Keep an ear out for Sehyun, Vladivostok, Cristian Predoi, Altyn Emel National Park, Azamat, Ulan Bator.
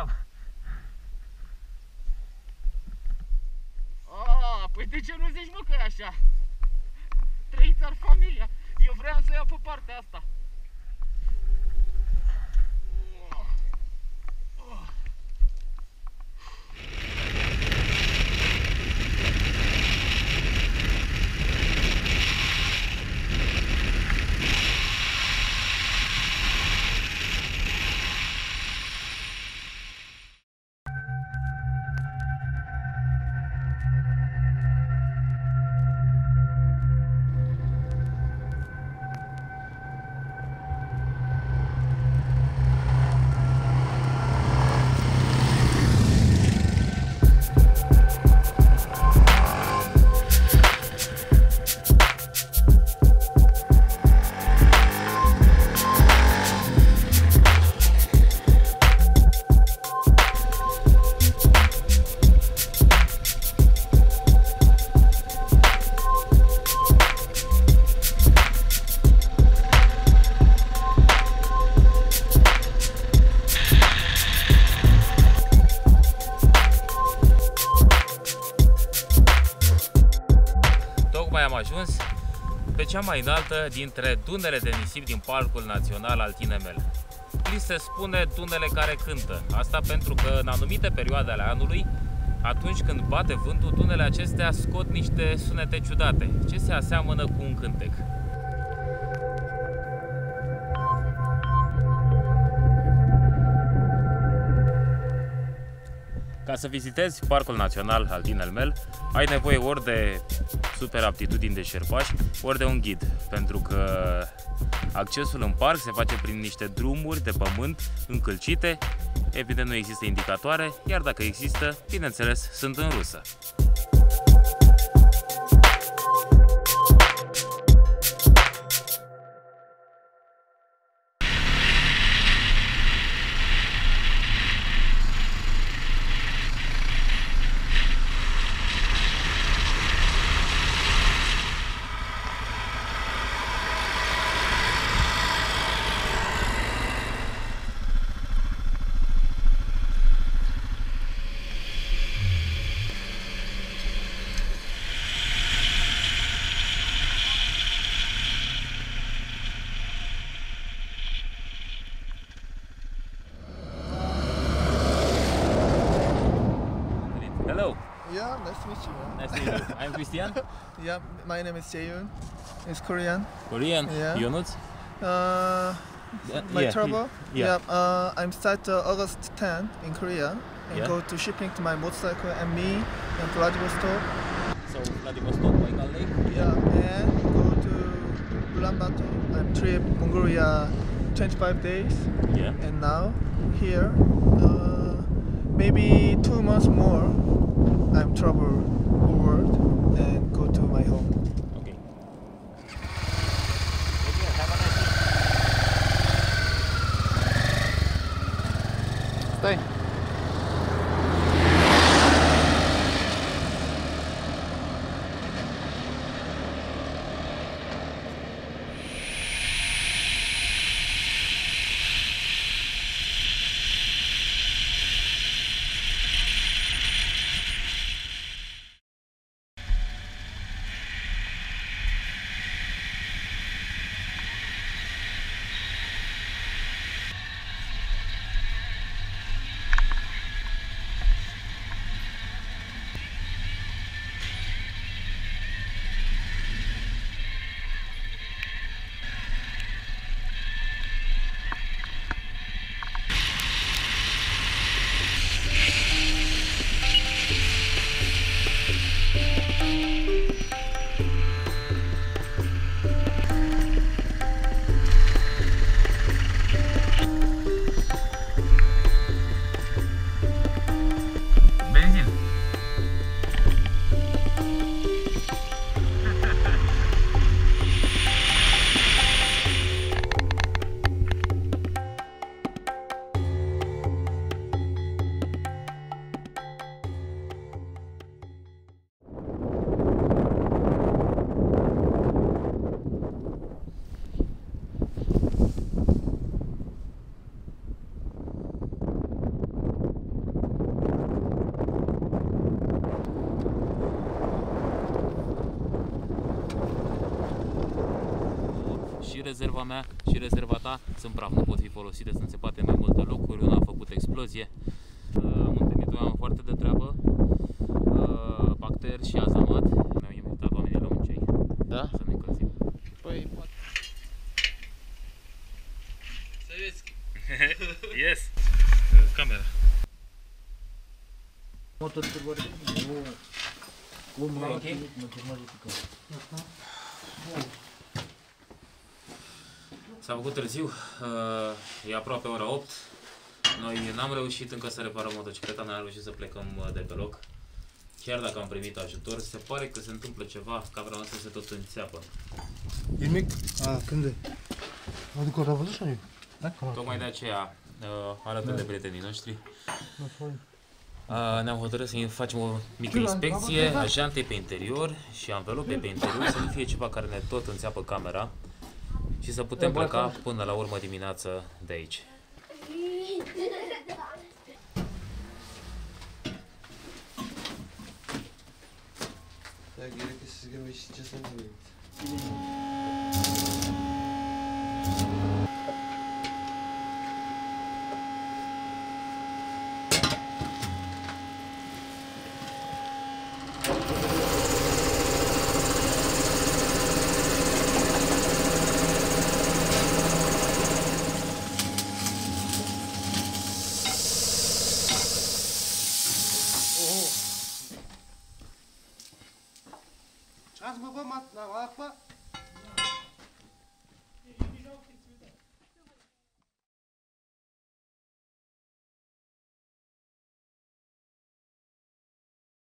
Bravo! A, păi de ce nu zici, mă, că e așa? Trăiți ar familia! Eu vreau să iau pe partea asta! Pe cea mai înaltă dintre dunele de nisip din Parcul Național Altyn Emel. Li se spune dunele care cântă, asta pentru că în anumite perioade ale anului, atunci când bate vântul, dunele acestea scot niște sunete ciudate, ce se aseamănă cu un cântec. Ca să vizitezi Parcul Național Altyn Emel, ai nevoie ori de super aptitudini de șerpași, ori de un ghid, pentru că accesul în parc se face prin niște drumuri de pământ încălcite, evident nu există indicatoare, iar dacă există, bineînțeles, sunt în rusă. I'm Christian. Yeah, my name is Sehyun. It's Korean. Korean? Yeah. Yunus? My trouble? Yeah. I'm start August 10 in Korea and go to shipping to my motorcycle and me in Vladivostok. So Vladivostok, my colleague? Yeah. And go to Ulan Bator. I'm trip Mongolia 25 days. Yeah. And now here, maybe 2 months more, I'm troubled. World and go to my home. Okay. Stay. rezerva mea și rezerva ta sunt praf, nu pot fi folosite, sunt înțepate mai multe locuri, una a făcut explozie. Am întâlnit o oameni foarte de treabă, bacteri și azamat. Mi-au invitat oamenii la un ceai. Da? Să ne încălzim. Păi, să vezi. Yes! Camera. Motor să vorbim. Cum mă ok? S-a făcut târziu, e aproape ora 8. Noi n-am reușit încă să reparăm motocicleta, n-am reușit să plecăm de pe loc. Chiar dacă am primit ajutor, se pare că se întâmplă ceva, camera noastră se tot înțeapă. E mic? A, când e? Mă duc o revoluție? Tocmai de aceea, alături de prietenii noștri, ne-am hotărât să facem o mică inspecție a jantei pe interior și anvelope pe interior, să nu fie ceva care ne tot înțeapă camera și să putem pleca până la urmă dimineață de aici. Da, gerekli siz gibi işiteceğiz Baba,